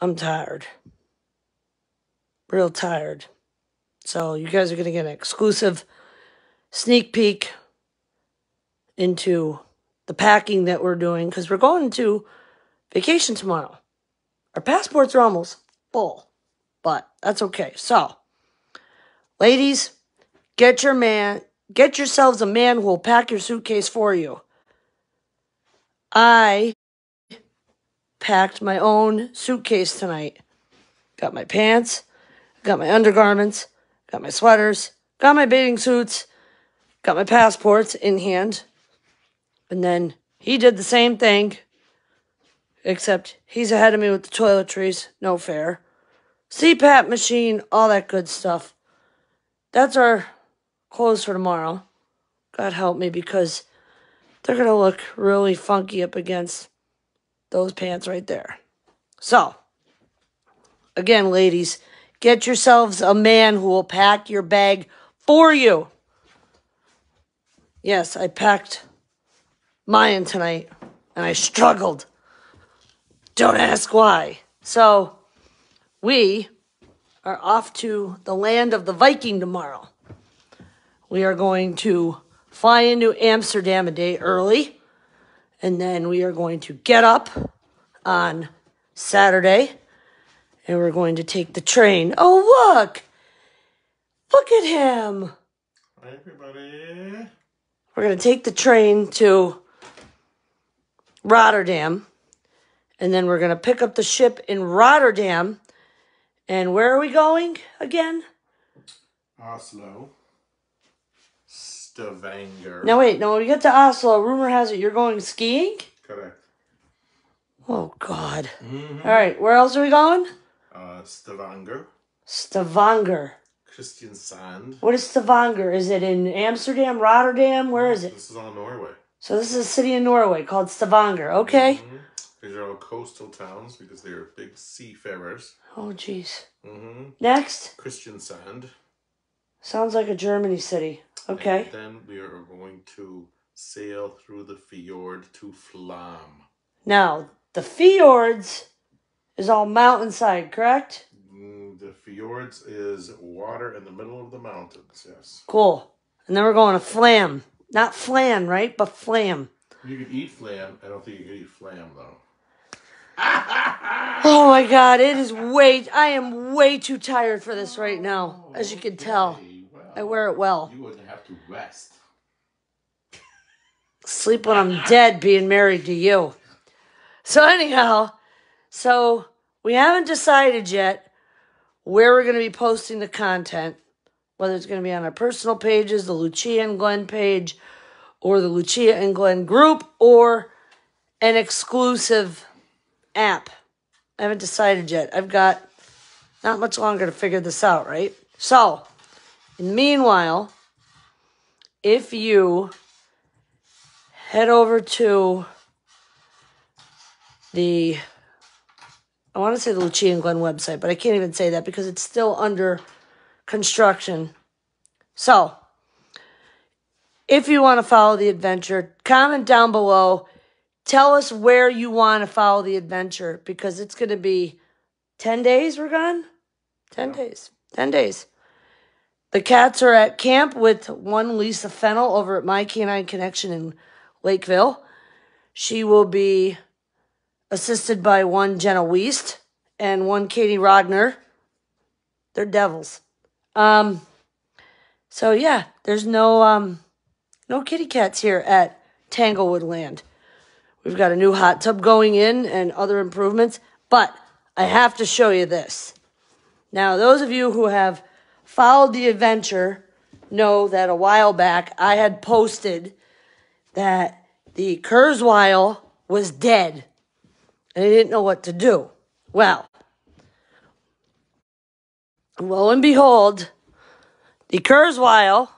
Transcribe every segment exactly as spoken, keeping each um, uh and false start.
I'm tired. Real tired. So you guys are going to get an exclusive sneak peek into the packing that we're doing, because we're going to vacation tomorrow. Our passports are almost full, but that's okay. So, ladies, get your man, get yourselves a man who will pack your suitcase for you. I packed my own suitcase tonight. Got my pants, got my undergarments, got my sweaters, got my bathing suits, got my passports in hand. And then he did the same thing, except he's ahead of me with the toiletries, no fair. C PAP machine, all that good stuff. That's our clothes for tomorrow. God help me, because they're going to look really funky up against those pants right there. So, again, ladies, get yourselves a man who will pack your bag for you. Yes, I packed mine tonight, and I struggled. Don't ask why. So, we are off to the land of the Viking tomorrow. We are going to fly into Amsterdam a day early, and then we are going to get up on Saturday, and we're going to take the train. Oh, look! Look at him! Hi, everybody. We're going to take the train to Rotterdam, and then we're going to pick up the ship in Rotterdam. And where are we going again? Oslo. Stavanger. No, wait, no, when we get to Oslo, rumor has it you're going skiing? Correct. Oh, God. Mm-hmm. All right, where else are we going? Uh, Stavanger. Stavanger. Christian Sand. What is Stavanger? Is it in Amsterdam, Rotterdam? Where is it? This is all Norway. So this is a city in Norway called Stavanger. Okay. Mm-hmm. These are all coastal towns because they are big seafarers. Oh, jeez. Mm-hmm. Next? Kristiansand. Sounds like a Germany city. Okay. And then we are going to sail through the fjord to Flam. Now, the fjords is all mountainside, correct? Mm, the fjords is water in the middle of the mountains, yes. Cool. And then we're going to Flam. Not flan, right? But Flam. You could eat flam. I don't think you could eat flam, though. Oh, my God. It is way... I am way too tired for this right now, as you can tell. Well, I wear it well. You wouldn't have to rest. Sleep when I'm dead being married to you. So, anyhow, so we haven't decided yet where we're going to be posting the content, whether it's going to be on our personal pages, the Lucia and Glenn page, or the Lucia and Glenn group, or an exclusive app. I haven't decided yet. I've got not much longer to figure this out, right? So, in the meanwhile, if you head over to the, I want to say the Lucia and Glenn website, but I can't even say that because it's still under construction. So, if you want to follow the adventure, comment down below. Tell us where you want to follow the adventure, because it's going to be ten days we're gone? ten yeah. days. ten days. The cats are at camp with one Lisa Fennel over at My Canine Connection in Lakeville. She will be assisted by one Jenna Weist and one Katie Rodner. They're devils. Um, so, yeah, there's no... Um, No kitty cats here at Tanglewood Land. We've got a new hot tub going in and other improvements, but I have to show you this. Now, those of you who have followed the adventure know that a while back I had posted that the Kurzweil was dead, and I didn't know what to do. Well, lo and behold, the Kurzweil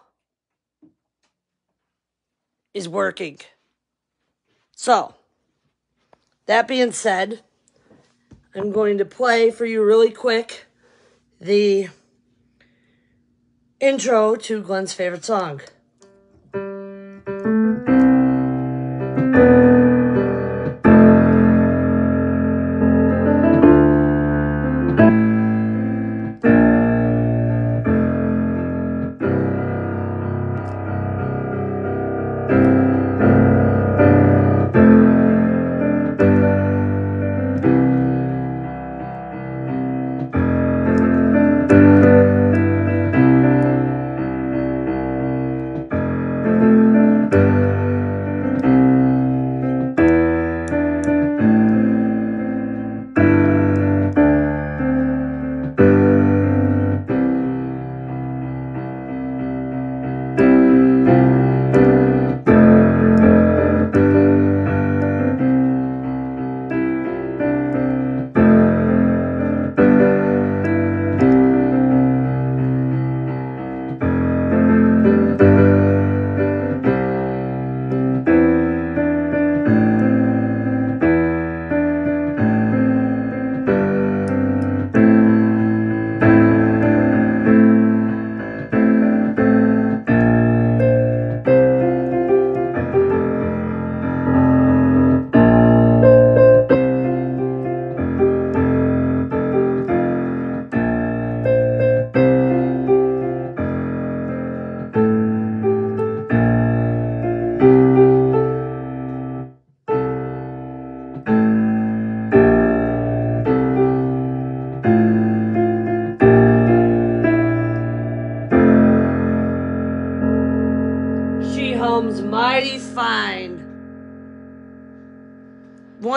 is working. So, that being said, I'm going to play for you really quick the intro to Glenn's favorite song.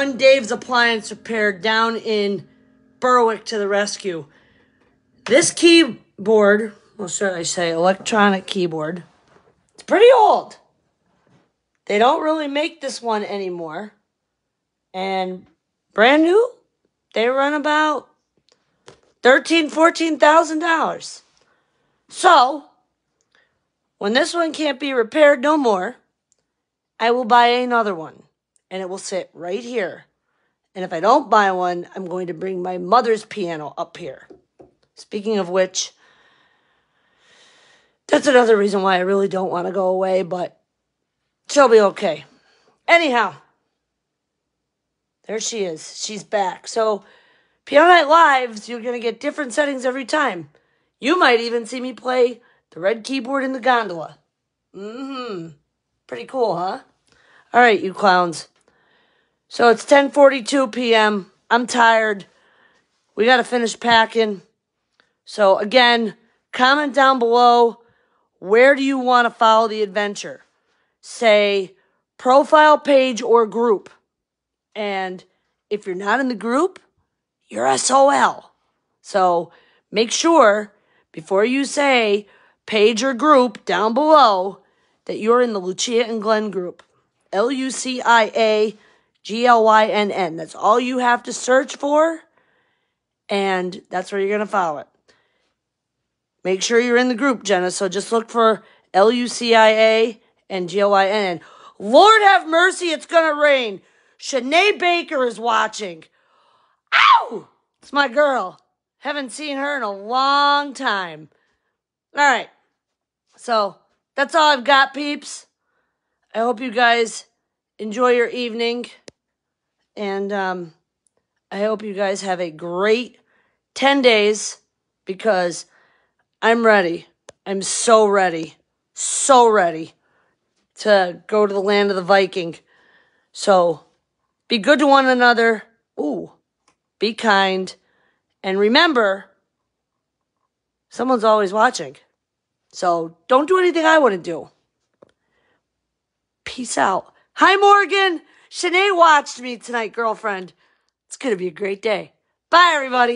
one Dave's Appliance Repair down in Berwick to the rescue. This keyboard, well, should I say electronic keyboard, it's pretty old. They don't really make this one anymore. And brand new, they run about thirteen thousand, fourteen thousand dollars. So, when this one can't be repaired no more, I will buy another one. And it will sit right here. And if I don't buy one, I'm going to bring my mother's piano up here. Speaking of which, that's another reason why I really don't want to go away, but she'll be okay. Anyhow, there she is. She's back. So, Piano Night Lives, you're going to get different settings every time. You might even see me play the red keyboard in the gondola. Mm-hmm. Pretty cool, huh? All right, you clowns. So it's ten forty-two p m I'm tired. We got to finish packing. So again, comment down below, where do you want to follow the adventure? Say, profile page or group. And if you're not in the group, you're S O L. So make sure, before you say page or group down below, that you're in the Lucia and Glenn group. L U C I A G L Y N N. That's all you have to search for, and that's where you're going to follow it. Make sure you're in the group, Jenna. So just look for L U C I A and G L Y N N. Lord have mercy, it's going to rain. Shanae Baker is watching. Ow! It's my girl. Haven't seen her in a long time. All right. So that's all I've got, peeps. I hope you guys enjoy your evening. And um, I hope you guys have a great ten days, because I'm ready. I'm so ready. So ready to go to the land of the Viking. So be good to one another. Ooh. Be kind, and remember, someone's always watching. So don't do anything I wouldn't do. Peace out. Hi, Morgan. Shanae watched me tonight, girlfriend. It's going to be a great day. Bye, everybody.